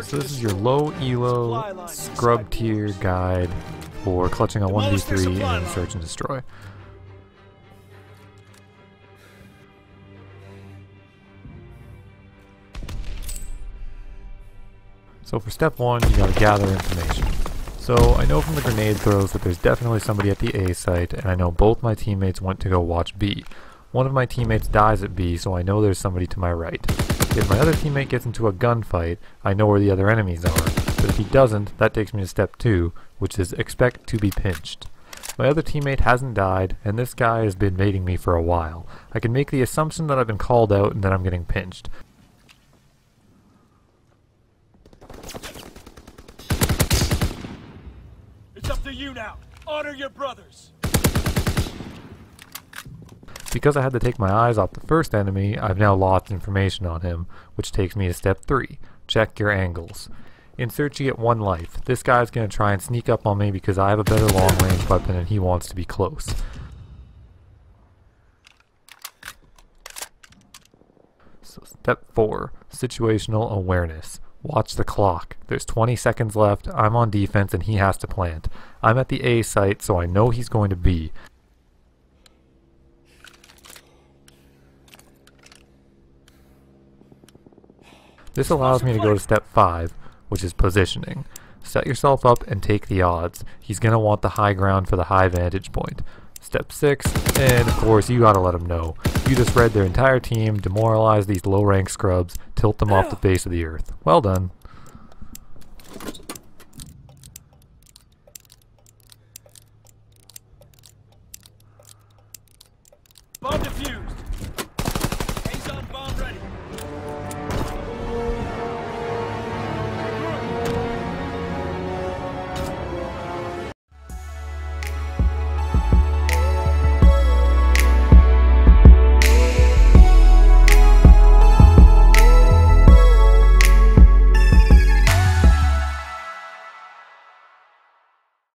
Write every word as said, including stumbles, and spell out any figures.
guys, so this is your low elo scrub tier guide for clutching on one v three and search and destroy. So for step one, you gotta gather information. So I know from the grenade throws that there's definitely somebody at the A site, and I know both my teammates went to go watch B. One of my teammates dies at B, so I know there's somebody to my right. If my other teammate gets into a gunfight, I know where the other enemies are, but if he doesn't, that takes me to step two, which is expect to be pinched. My other teammate hasn't died, and this guy has been baiting me for a while. I can make the assumption that I've been called out and that I'm getting pinched. It's up to you now. Honor your brothers. Because I had to take my eyes off the first enemy, I've now lost information on him, which takes me to step three. Check your angles. In search you get one life. This guy's going to try and sneak up on me because I have a better long range weapon and he wants to be close. So step four. Situational awareness. Watch the clock. There's twenty seconds left, I'm on defense and he has to plant. I'm at the A site, so I know he's going to B. This allows me to go to step five, which is positioning. Set yourself up and take the odds. He's going to want the high ground for the high vantage point. Step six, and of course you gotta let them know. You just read their entire team, demoralize these low rank scrubs, tilt them off the face of the earth. Well done. Bomb defused.